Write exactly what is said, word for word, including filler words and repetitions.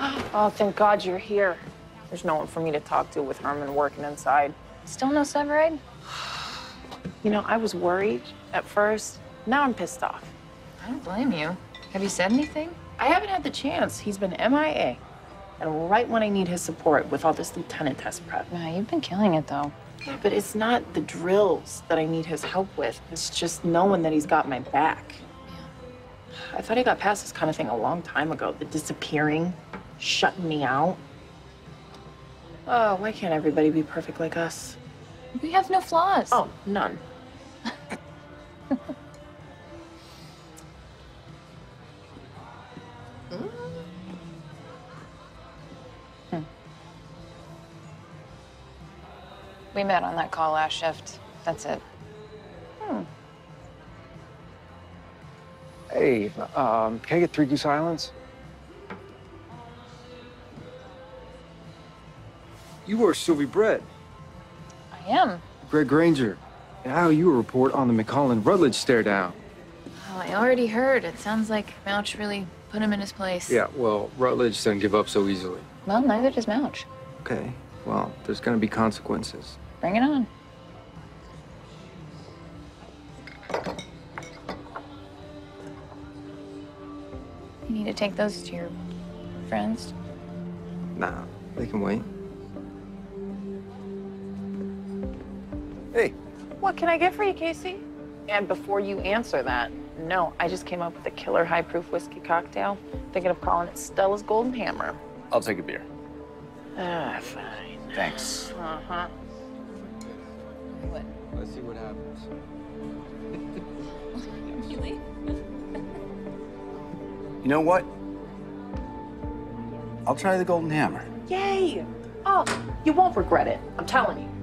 Oh, thank God you're here. There's no one for me to talk to with Herman working inside. Still no Severide? You know, I was worried at first. Now I'm pissed off. I don't blame you. Have you said anything? I haven't had the chance. He's been M I A. And right when I need his support with all this lieutenant test prep. Yeah, you've been killing it, though. Yeah, but it's not the drills that I need his help with. It's just knowing that he's got my back. Yeah. I thought I got past this kind of thing a long time ago. The disappearing, shutting me out. Oh, why can't everybody be perfect like us? We have no flaws. Oh, none. We met on that call last shift. That's it. Hmm. Hey, um, can I get three Goose Islands? You are Sylvie Brett. I am. Greg Granger. And how you report on the McCollin-Rutledge stare down? Well, I already heard. It sounds like Mouch really put him in his place. Yeah, well, Rutledge doesn't give up so easily. Well, neither does Mouch. Okay. Well, there's going to be consequences. Bring it on. You need to take those to your friends? Nah, they can wait. Hey. What can I get for you, Casey? And before you answer that, no, I just came up with a killer high-proof whiskey cocktail. Thinking of calling it Stella's Golden Hammer. I'll take a beer. Ah, fine. Thanks. Uh-huh. What? Let's see what happens. Really? You know what? I'll try the Golden Hammer. Yay! Oh, you won't regret it. I'm telling you.